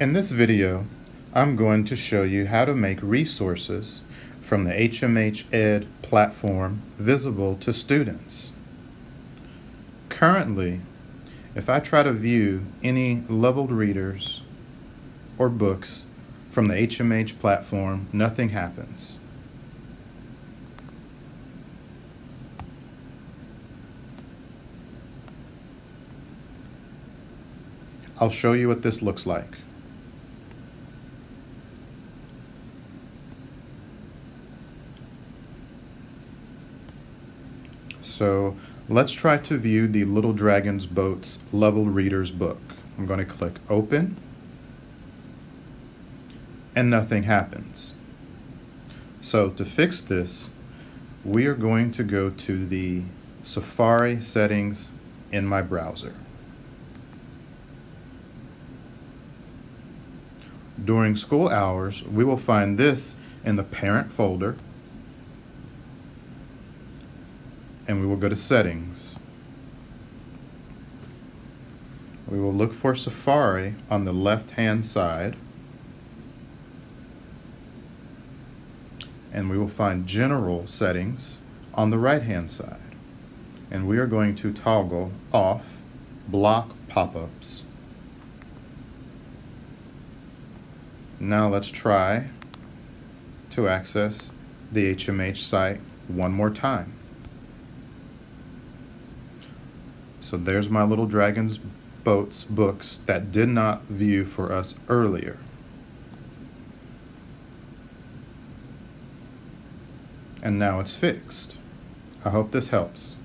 In this video, I'm going to show you how to make resources from the HMH Ed platform visible to students. Currently, if I try to view any leveled readers or books from the HMH platform, nothing happens. I'll show you what this looks like. So let's try to view the Little Dragon's Boat's leveled reader's book. I'm going to click open and nothing happens. So to fix this, we are going to go to the Safari settings in my browser. During school hours, we will find this in the parent folder, and we will go to settings. We will look for Safari on the left-hand side, and we will find general settings on the right-hand side. And we are going to toggle off block pop-ups. Now let's try to access the HMH site one more time. So there's my Little Dragon's Boat's books that did not view for us earlier. And now it's fixed. I hope this helps.